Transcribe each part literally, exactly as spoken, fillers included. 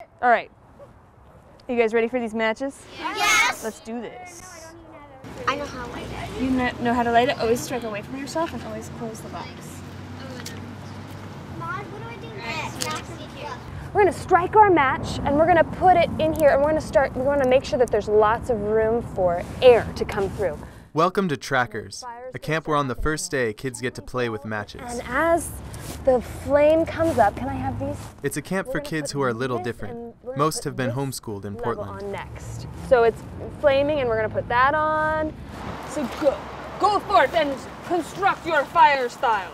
All right, you guys ready for these matches? Yes! Let's do this. I know how to light it. You know, know how to light it? Always strike away from yourself and always close the box. Mom, what do I do next? We're gonna strike our match and we're gonna put it in here and we're gonna start, we're gonna make sure that there's lots of room for air to come through. Welcome to Trackers, a camp where on the first day kids get to play with matches. And as the flame comes up, can I have these? It's a camp for kids who are a little different. Most have been homeschooled in Portland. On next. So it's flaming and we're gonna put that on. So go, go forth and construct your fire style.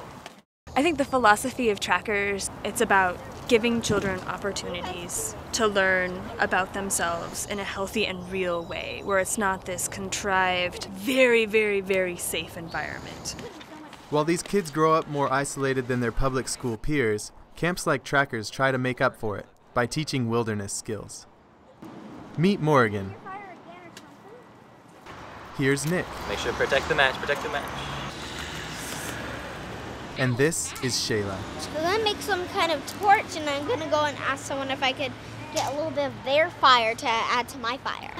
I think the philosophy of Trackers, it's about giving children opportunities to learn about themselves in a healthy and real way, where it's not this contrived, very, very, very safe environment. While these kids grow up more isolated than their public school peers, camps like Trackers try to make up for it by teaching wilderness skills. Meet Morgan. Here's Nick. Make sure to protect the match, protect the match. And this is Shayla. So I'm gonna make some kind of torch and I'm gonna go and ask someone if I could get a little bit of their fire to add to my fire.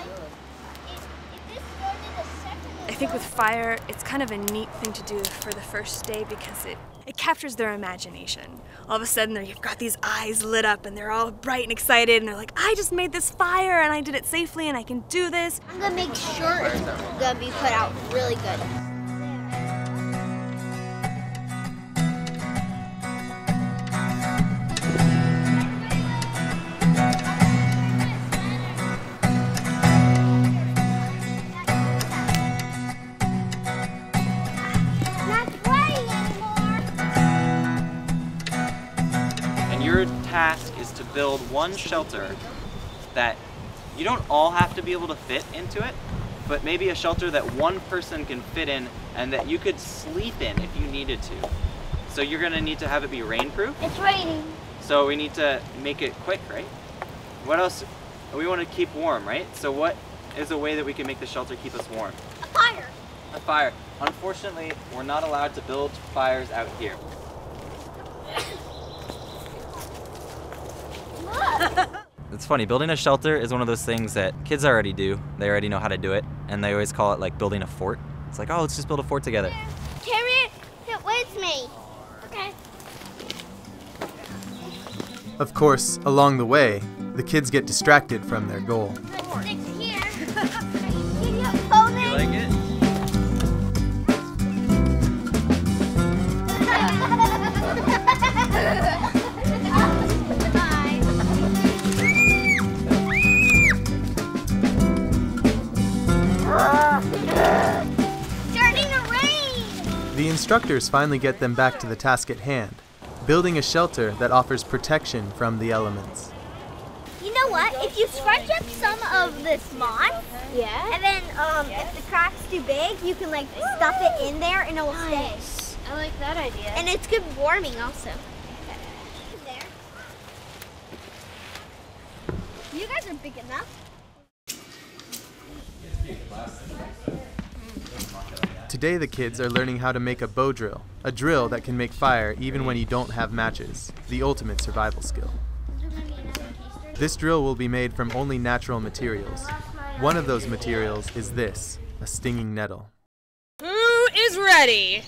I think with fire, it's kind of a neat thing to do for the first day because it, it captures their imagination. All of a sudden, you've got these eyes lit up and they're all bright and excited and they're like, I just made this fire and I did it safely and I can do this. I'm gonna make sure it's gonna be put out really good. Your task is to build one shelter that you don't all have to be able to fit into it, but maybe a shelter that one person can fit in and that you could sleep in if you needed to. So you're gonna need to have it be rainproof. It's raining. So we need to make it quick, right? What else? We want to keep warm, right? So what is a way that we can make the shelter keep us warm? A fire. A fire. Unfortunately, we're not allowed to build fires out here. It's funny, building a shelter is one of those things that kids already do. They already know how to do it, and they always call it like building a fort. It's like, oh, let's just build a fort together. Come here, sit with me. Okay. Of course, along the way, the kids get distracted from their goal. Let's stick here. Can you hold it? You like it? The instructors finally get them back to the task at hand, building a shelter that offers protection from the elements. You know what? If you scrunch up some of this moss, yeah, and then um, if the crack's too big, you can like stuff it in there and it'll nice. Stay. I like that idea. And it's good warming also. There. You guys are big enough. Today the kids are learning how to make a bow drill, a drill that can make fire even when you don't have matches, the ultimate survival skill. This drill will be made from only natural materials. One of those materials is this, a stinging nettle. Who is ready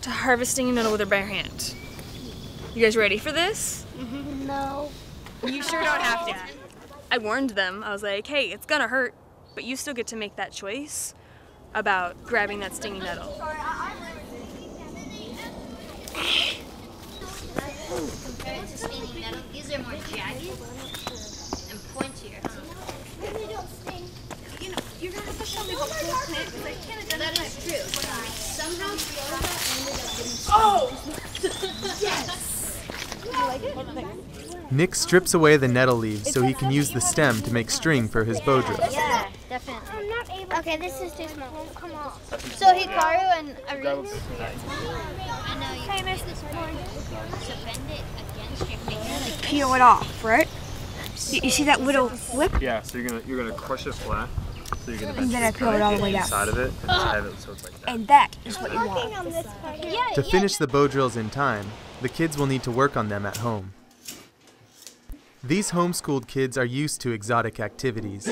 to harvesting a nettle with a bare hand? You guys ready for this? No. You sure don't have to. I warned them. I was like, hey, it's gonna hurt, but you still get to make that choice about grabbing that stinging nettle. Compared to stinging nettle, these are more jagged and pointier. They don't sting. You know, you're gonna have to show me what poison it is because I can't identify. That is true. Somehow Fiona ended up getting stung. Oh! Yes! You like it? Nick strips away the nettle leaves so he can use the stem to make string for his bow drill. Yeah, definitely. Okay, this is too small. Come on. So Hikaru and Arin. I know you can make this one. So bend it against your finger, like peel it off, right? You, you see that little flip? Yeah. So you're gonna you're gonna crush it flat. So you're gonna and then I peel it all the way down. Inside of it, and have it so it's like that. And that is what you want. To finish the bow drills in time, the kids will need to work on them at home. These homeschooled kids are used to exotic activities.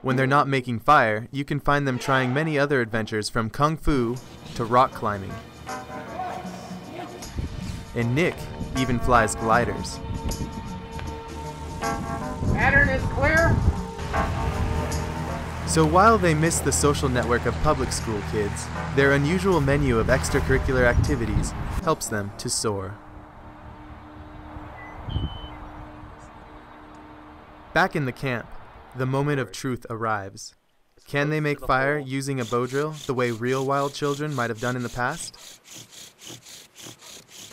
When they're not making fire, you can find them trying many other adventures from kung fu to rock climbing. And Nick even flies gliders. Pattern is clear. So while they miss the social network of public school kids, their unusual menu of extracurricular activities helps them to soar. Back in the camp, the moment of truth arrives. Can they make fire using a bow drill the way real wild children might have done in the past?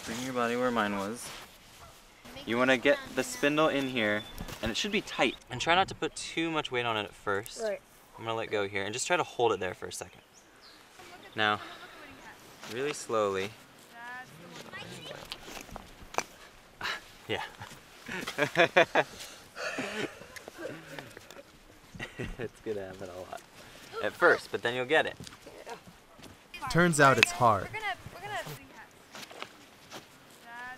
Bring your body where mine was. You want to get the spindle in here, and it should be tight. And try not to put too much weight on it at first. Right. I'm going to let go here, and just try to hold it there for a second. Now, really slowly. Yeah. It's going to happen a lot at first, but then you'll get it. Turns out it's hard.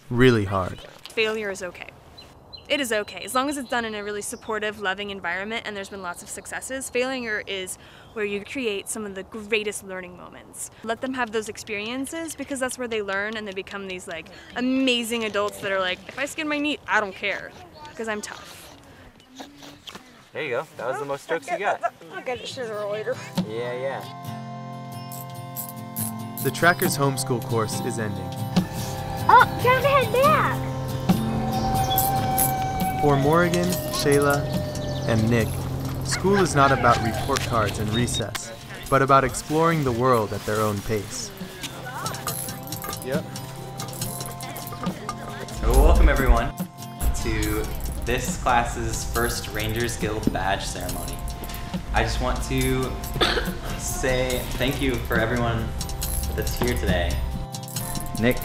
Really hard. Failure is okay. It is okay. As long as it's done in a really supportive, loving environment and there's been lots of successes, failure is where you create some of the greatest learning moments. Let them have those experiences because that's where they learn and they become these like amazing adults that are like, if I skin my knee, I don't care because I'm tough. There you go. That was the most strokes you got. I'll get it sooner or later. Yeah, yeah. The Trackers homeschool course is ending. Oh, try to head back! For Morgan, Shayla, and Nick, school is not about report cards and recess, but about exploring the world at their own pace. Yep. So welcome everyone to this class's first Rangers Guild badge ceremony. I just want to say thank you for everyone that's here today. Nick,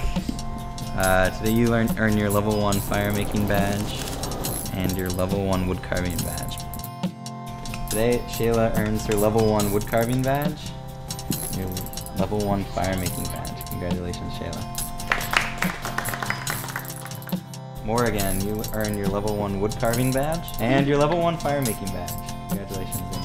uh, today you learn, earn your level one fire making badge and your level one wood carving badge. Today, Shayla earns her level one wood carving badge and your level one fire making badge. Congratulations, Shayla. Morgan, you earn your level one wood carving badge and your level one fire making badge. Congratulations.